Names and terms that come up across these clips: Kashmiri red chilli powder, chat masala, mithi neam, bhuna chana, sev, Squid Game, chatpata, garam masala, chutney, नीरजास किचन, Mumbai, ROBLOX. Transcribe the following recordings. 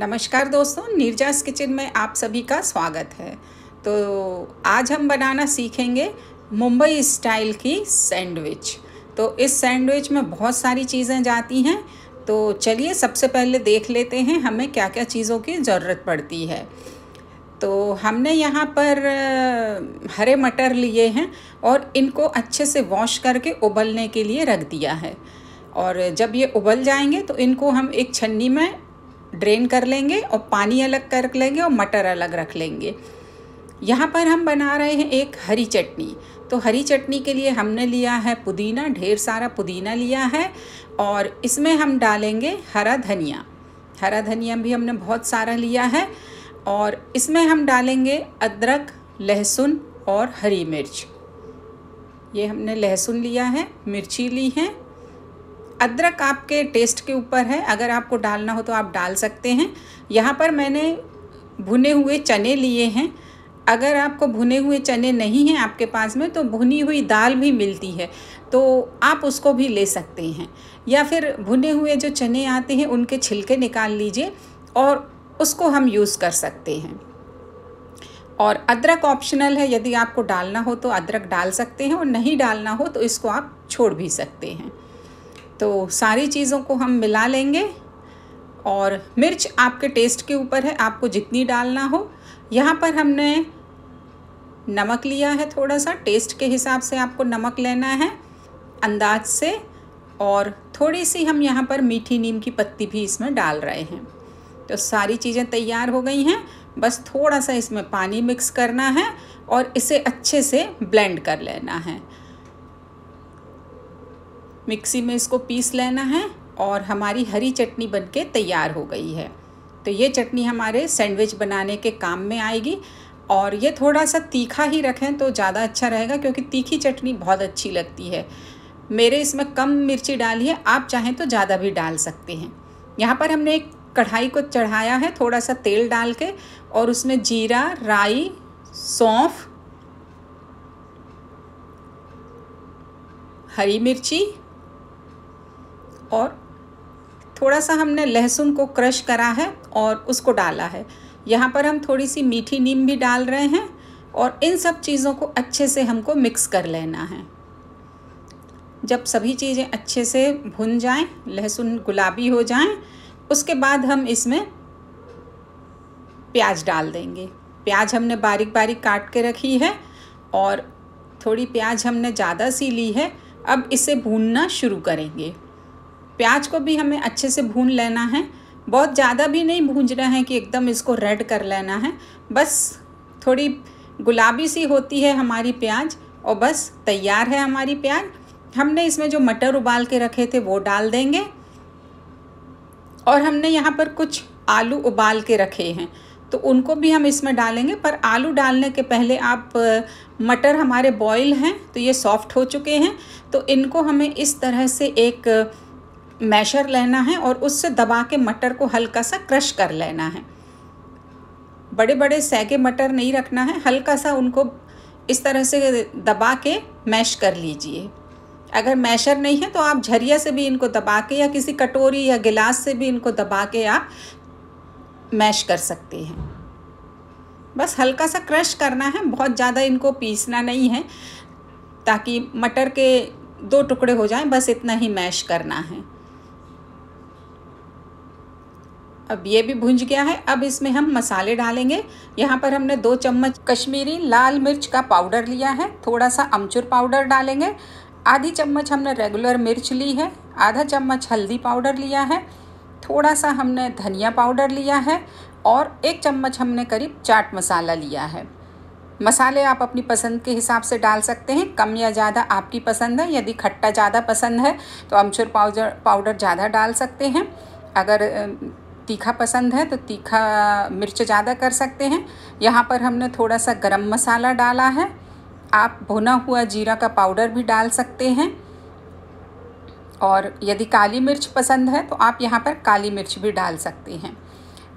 नमस्कार दोस्तों, नीरजास किचन में आप सभी का स्वागत है। तो आज हम बनाना सीखेंगे मुंबई स्टाइल की सैंडविच। तो इस सैंडविच में बहुत सारी चीज़ें जाती हैं, तो चलिए सबसे पहले देख लेते हैं हमें क्या क्या चीज़ों की ज़रूरत पड़ती है। तो हमने यहाँ पर हरे मटर लिए हैं और इनको अच्छे से वॉश करके उबलने के लिए रख दिया है। और जब ये उबल जाएंगे तो इनको हम एक छन्नी में ड्रेन कर लेंगे और पानी अलग कर लेंगे और मटर अलग रख लेंगे। यहाँ पर हम बना रहे हैं एक हरी चटनी। तो हरी चटनी के लिए हमने लिया है पुदीना, ढेर सारा पुदीना लिया है और इसमें हम डालेंगे हरा धनिया। हरा धनिया भी हमने बहुत सारा लिया है और इसमें हम डालेंगे अदरक, लहसुन और हरी मिर्च। ये हमने लहसुन लिया है, मिर्ची ली है। अदरक आपके टेस्ट के ऊपर है, अगर आपको डालना हो तो आप डाल सकते हैं। यहाँ पर मैंने भुने हुए चने लिए हैं। अगर आपको भुने हुए चने नहीं हैं आपके पास में तो भुनी हुई दाल भी मिलती है, तो आप उसको भी ले सकते हैं। या फिर भुने हुए जो चने आते हैं उनके छिलके निकाल लीजिए और उसको हम यूज़ कर सकते हैं। और अदरक ऑप्शनल है, यदि आपको डालना हो तो अदरक डाल सकते हैं और नहीं डालना हो तो इसको आप छोड़ भी सकते हैं। तो सारी चीज़ों को हम मिला लेंगे और मिर्च आपके टेस्ट के ऊपर है, आपको जितनी डालना हो। यहाँ पर हमने नमक लिया है, थोड़ा सा टेस्ट के हिसाब से आपको नमक लेना है अंदाज से। और थोड़ी सी हम यहाँ पर मीठी नीम की पत्ती भी इसमें डाल रहे हैं। तो सारी चीज़ें तैयार हो गई हैं, बस थोड़ा सा इसमें पानी मिक्स करना है और इसे अच्छे से ब्लेंड कर लेना है। मिक्सी में इसको पीस लेना है और हमारी हरी चटनी बनके तैयार हो गई है। तो ये चटनी हमारे सैंडविच बनाने के काम में आएगी। और ये थोड़ा सा तीखा ही रखें तो ज़्यादा अच्छा रहेगा, क्योंकि तीखी चटनी बहुत अच्छी लगती है। मेरे इसमें कम मिर्ची डाली है, आप चाहें तो ज़्यादा भी डाल सकते हैं। यहाँ पर हमने एक कढ़ाई को चढ़ाया है, थोड़ा सा तेल डाल के, और उसमें जीरा, राई, सौंफ, हरी मिर्ची और थोड़ा सा हमने लहसुन को क्रश करा है और उसको डाला है। यहाँ पर हम थोड़ी सी मीठी नीम भी डाल रहे हैं और इन सब चीज़ों को अच्छे से हमको मिक्स कर लेना है। जब सभी चीज़ें अच्छे से भुन जाएं, लहसुन गुलाबी हो जाएं, उसके बाद हम इसमें प्याज डाल देंगे। प्याज हमने बारीक बारीक काट के रखी है और थोड़ी प्याज हमने ज़्यादा सी ली है। अब इसे भूनना शुरू करेंगे। प्याज को भी हमें अच्छे से भून लेना है, बहुत ज़्यादा भी नहीं भूंजना है कि एकदम इसको रेड कर लेना है। बस थोड़ी गुलाबी सी होती है हमारी प्याज और बस तैयार है हमारी प्याज। हमने इसमें जो मटर उबाल के रखे थे वो डाल देंगे और हमने यहाँ पर कुछ आलू उबाल के रखे हैं तो उनको भी हम इसमें डालेंगे। पर आलू डालने के पहले आप मटर हमारे बॉईल हैं तो ये सॉफ्ट हो चुके हैं, तो इनको हमें इस तरह से एक मैशर लेना है और उससे दबा के मटर को हल्का सा क्रश कर लेना है। बड़े बड़े सैगे मटर नहीं रखना है, हल्का सा उनको इस तरह से दबा के मैश कर लीजिए। अगर मैशर नहीं है तो आप झरिया से भी इनको दबा के या किसी कटोरी या गिलास से भी इनको दबा के आप मैश कर सकते हैं। बस हल्का सा क्रश करना है, बहुत ज़्यादा इनको पीसना नहीं है ताकि मटर के दो टुकड़े हो जाएं, बस इतना ही मैश करना है। अब ये भी भुंज गया है, अब इसमें हम मसाले डालेंगे। यहाँ पर हमने 2 चम्मच कश्मीरी लाल मिर्च का पाउडर लिया है, थोड़ा सा अमचूर पाउडर डालेंगे, आधी चम्मच हमने रेगुलर मिर्च ली है, आधा चम्मच हल्दी पाउडर लिया है, थोड़ा सा हमने धनिया पाउडर लिया है और 1 चम्मच हमने करीब चाट मसाला लिया है। मसाले आप अपनी पसंद के हिसाब से डाल सकते हैं, कम या ज़्यादा आपकी पसंद है। यदि खट्टा ज़्यादा पसंद है तो अमचूर पाउडर ज़्यादा डाल सकते हैं। अगर तीखा पसंद है तो तीखा मिर्च ज़्यादा कर सकते हैं। यहाँ पर हमने थोड़ा सा गरम मसाला डाला है, आप भुना हुआ जीरा का पाउडर भी डाल सकते हैं। और यदि काली मिर्च पसंद है तो आप यहाँ पर काली मिर्च भी डाल सकते हैं।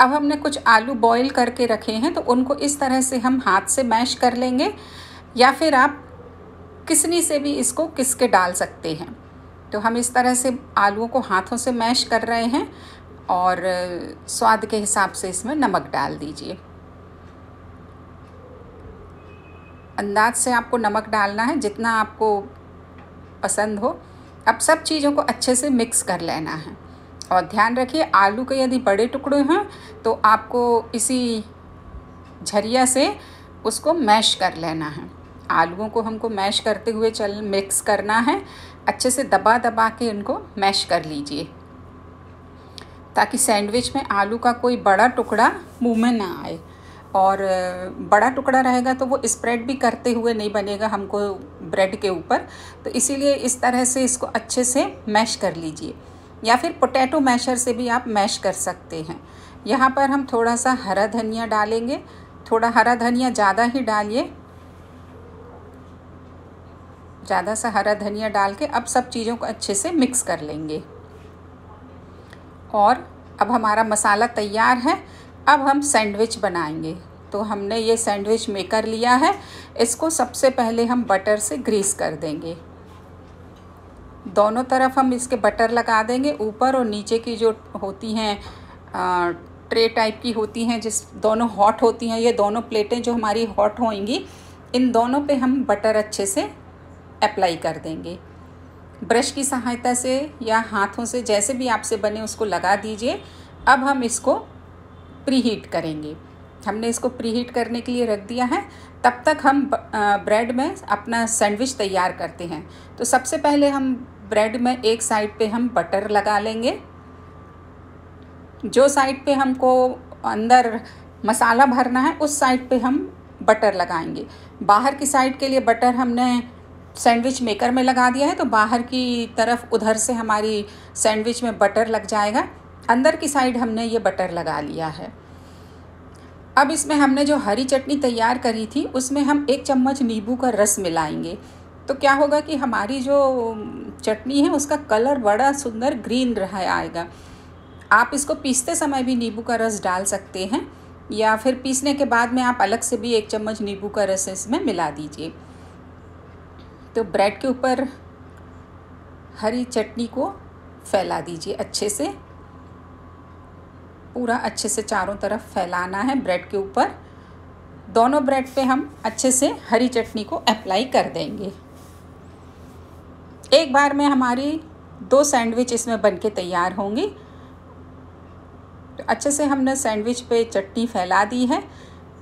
अब हमने कुछ आलू बॉईल करके रखे हैं तो उनको इस तरह से हम हाथ से मैश कर लेंगे, या फिर आप किसनी से भी इसको किस के डाल सकते हैं। तो हम इस तरह से आलूओं को हाथों से मैश कर रहे हैं और स्वाद के हिसाब से इसमें नमक डाल दीजिए। अंदाज से आपको नमक डालना है जितना आपको पसंद हो। अब सब चीज़ों को अच्छे से मिक्स कर लेना है। और ध्यान रखिए आलू के यदि बड़े टुकड़े हैं तो आपको इसी झरिया से उसको मैश कर लेना है। आलूओं को हमको मैश करते हुए मिक्स करना है। अच्छे से दबा दबा के इनको मैश कर लीजिए ताकि सैंडविच में आलू का कोई बड़ा टुकड़ा मुंह में ना आए। और बड़ा टुकड़ा रहेगा तो वो स्प्रेड भी करते हुए नहीं बनेगा हमको ब्रेड के ऊपर। तो इसीलिए इस तरह से इसको अच्छे से मैश कर लीजिए या फिर पोटैटो मैशर से भी आप मैश कर सकते हैं। यहाँ पर हम थोड़ा सा हरा धनिया डालेंगे। थोड़ा हरा धनिया ज़्यादा ही डालिए, ज़्यादा सा हरा धनिया डाल के अब सब चीज़ों को अच्छे से मिक्स कर लेंगे। और अब हमारा मसाला तैयार है। अब हम सैंडविच बनाएंगे। तो हमने ये सैंडविच मेकर लिया है। इसको सबसे पहले हम बटर से ग्रीस कर देंगे। दोनों तरफ हम इसके बटर लगा देंगे, ऊपर और नीचे की जो होती हैं ट्रे टाइप की होती हैं, जिस दोनों हॉट होती हैं, ये दोनों प्लेटें जो हमारी हॉट होंगी, इन दोनों पे हम बटर अच्छे से अप्लाई कर देंगे। ब्रश की सहायता से या हाथों से जैसे भी आपसे बने उसको लगा दीजिए। अब हम इसको प्रीहीट करेंगे। हमने इसको प्रीहीट करने के लिए रख दिया है। तब तक हम ब्रेड में अपना सैंडविच तैयार करते हैं। तो सबसे पहले हम ब्रेड में एक साइड पे हम बटर लगा लेंगे। जो साइड पे हमको अंदर मसाला भरना है उस साइड पे हम बटर लगाएंगे। बाहर की साइड के लिए बटर हमने सैंडविच मेकर में लगा दिया है तो बाहर की तरफ उधर से हमारी सैंडविच में बटर लग जाएगा। अंदर की साइड हमने ये बटर लगा लिया है। अब इसमें हमने जो हरी चटनी तैयार करी थी उसमें हम एक चम्मच नींबू का रस मिलाएंगे। तो क्या होगा कि हमारी जो चटनी है उसका कलर बड़ा सुंदर ग्रीन रह आएगा। आप इसको पीसते समय भी नींबू का रस डाल सकते हैं या फिर पीसने के बाद में आप अलग से भी एक चम्मच नींबू का रस इसमें मिला दीजिए। तो ब्रेड के ऊपर हरी चटनी को फैला दीजिए। अच्छे से पूरा अच्छे से चारों तरफ फैलाना है ब्रेड के ऊपर। दोनों ब्रेड पे हम अच्छे से हरी चटनी को अप्लाई कर देंगे। एक बार में हमारी 2 सैंडविच इसमें बनके तैयार होंगी। तो अच्छे से हमने सैंडविच पे चटनी फैला दी है।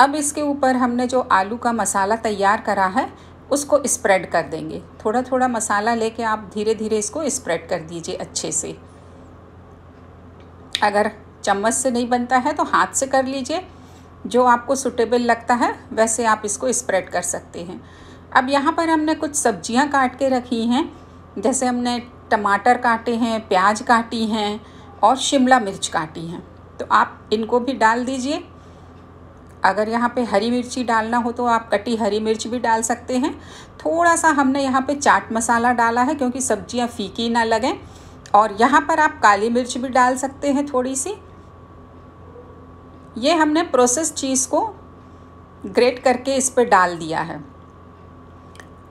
अब इसके ऊपर हमने जो आलू का मसाला तैयार करा है उसको स्प्रेड कर देंगे। थोड़ा थोड़ा मसाला लेके आप धीरे धीरे इसको स्प्रेड कर दीजिए अच्छे से। अगर चम्मच से नहीं बनता है तो हाथ से कर लीजिए। जो आपको सूटेबल लगता है वैसे आप इसको स्प्रेड कर सकते हैं। अब यहाँ पर हमने कुछ सब्जियाँ काट के रखी हैं, जैसे हमने टमाटर काटे हैं, प्याज काटी हैं और शिमला मिर्च काटी हैं। तो आप इनको भी डाल दीजिए। अगर यहाँ पे हरी मिर्ची डालना हो तो आप कटी हरी मिर्च भी डाल सकते हैं। थोड़ा सा हमने यहाँ पे चाट मसाला डाला है क्योंकि सब्जियाँ फीकी ना लगें। और यहाँ पर आप काली मिर्च भी डाल सकते हैं थोड़ी सी। ये हमने प्रोसेस चीज़ को ग्रेट करके इस पर डाल दिया है।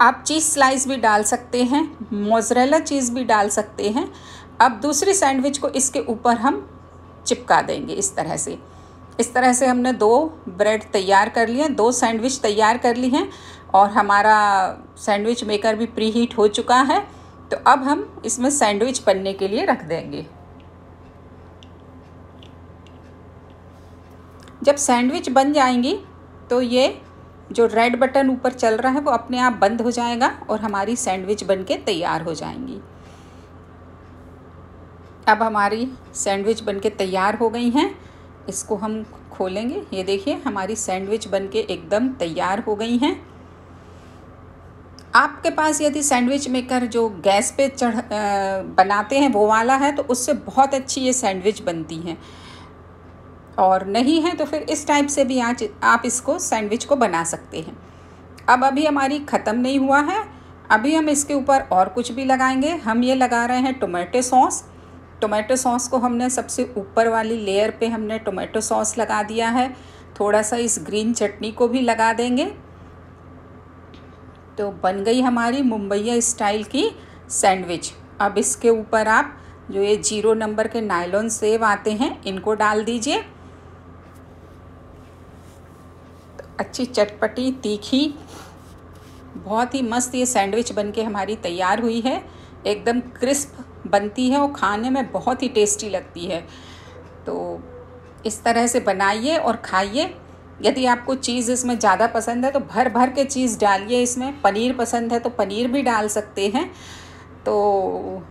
आप चीज़ स्लाइस भी डाल सकते हैं, मोज़रेला चीज़ भी डाल सकते हैं। अब दूसरी सैंडविच को इसके ऊपर हम चिपका देंगे इस तरह से। इस तरह से हमने 2 ब्रेड तैयार कर लिए हैं, 2 सैंडविच तैयार कर ली हैं और हमारा सैंडविच मेकर भी प्री हीट हो चुका है। तो अब हम इसमें सैंडविच बनने के लिए रख देंगे। जब सैंडविच बन जाएंगी तो ये जो रेड बटन ऊपर चल रहा है वो अपने आप बंद हो जाएगा और हमारी सैंडविच बनके तैयार हो जाएंगी। अब हमारी सैंडविच बनके तैयार हो गई हैं। इसको हम खोलेंगे। ये देखिए हमारी सैंडविच बनके एकदम तैयार हो गई हैं। आपके पास यदि सैंडविच मेकर जो गैस पे बनाते हैं वो वाला है तो उससे बहुत अच्छी ये सैंडविच बनती हैं। और नहीं है तो फिर इस टाइप से भी आज आप इसको सैंडविच को बना सकते हैं। अब अभी हमारी ख़त्म नहीं हुआ है, अभी हम इसके ऊपर और कुछ भी लगाएंगे। हम ये लगा रहे हैं टोमेटो सॉस। टोमेटो सॉस को हमने सबसे ऊपर वाली लेयर पे हमने टोमेटो सॉस लगा दिया है। थोड़ा सा इस ग्रीन चटनी को भी लगा देंगे। तो बन गई हमारी मुंबईया स्टाइल की सैंडविच। अब इसके ऊपर आप जो ये 0 नंबर के नायलॉन सेव आते हैं इनको डाल दीजिए। तो अच्छी चटपटी तीखी बहुत ही मस्त ये सैंडविच बनके हमारी तैयार हुई है। एकदम क्रिस्प बनती है और खाने में बहुत ही टेस्टी लगती है। तो इस तरह से बनाइए और खाइए। यदि आपको चीज़ इसमें ज़्यादा पसंद है तो भर भर के चीज़ डालिए इसमें। पनीर पसंद है तो पनीर भी डाल सकते हैं। तो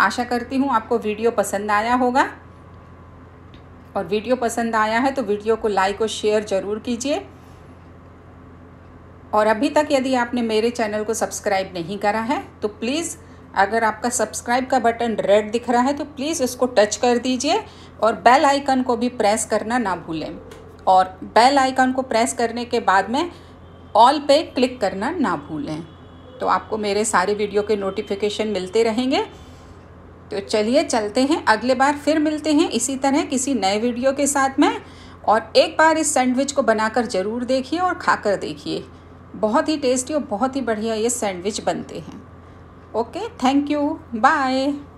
आशा करती हूँ आपको वीडियो पसंद आया होगा, और वीडियो पसंद आया है तो वीडियो को लाइक और शेयर ज़रूर कीजिए। और अभी तक यदि आपने मेरे चैनल को सब्सक्राइब नहीं करा है तो प्लीज़, अगर आपका सब्सक्राइब का बटन रेड दिख रहा है तो प्लीज़ इसको टच कर दीजिए, और बेल आइकन को भी प्रेस करना ना भूलें। और बेल आइकन को प्रेस करने के बाद में ऑल पे क्लिक करना ना भूलें, तो आपको मेरे सारे वीडियो के नोटिफिकेशन मिलते रहेंगे। तो चलिए चलते हैं, अगले बार फिर मिलते हैं इसी तरह किसी नए वीडियो के साथ में। और एक बार इस सैंडविच को बनाकर ज़रूर देखिए और खाकर देखिए, बहुत ही टेस्टी और बहुत ही बढ़िया ये सैंडविच बनते हैं। Okay, thank you, bye.